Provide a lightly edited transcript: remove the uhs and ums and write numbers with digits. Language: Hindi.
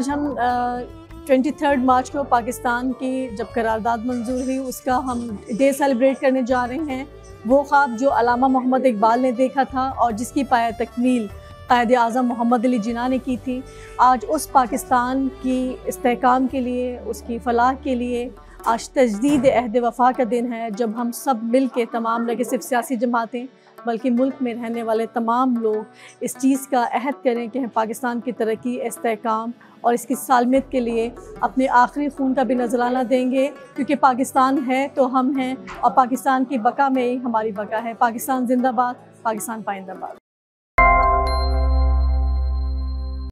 आज हम 23 मार्च को पाकिस्तान की जब करारदाद मंजूर हुई उसका हम डे सेलिब्रेट करने जा रहे हैं। वो ख्वाब जो अल्लामा मोहम्मद इकबाल ने देखा था और जिसकी पाया तकमील क़ायद आज़म मोहम्मद अली जिना ने की थी, आज उस पाकिस्तान की इस्तेहकाम के लिए, उसकी फलाह के लिए आज तजदीद अहद वफा का दिन है, जब हम सब मिल के तमाम न कि सिर्फ सियासी जमातें बल्कि मुल्क में रहने वाले तमाम लोग इस चीज़ का अहद करें कि हम पाकिस्तान की तरक्की, इस्तेहकाम और इसकी सालमियत के लिए अपने आखिरी खून का भी नजराना देंगे, क्योंकि पाकिस्तान है तो हम हैं और पाकिस्तान की बका में ही हमारी बका है। पाकिस्तान जिंदाबाद, पाकिस्तान पाइंदाबाद।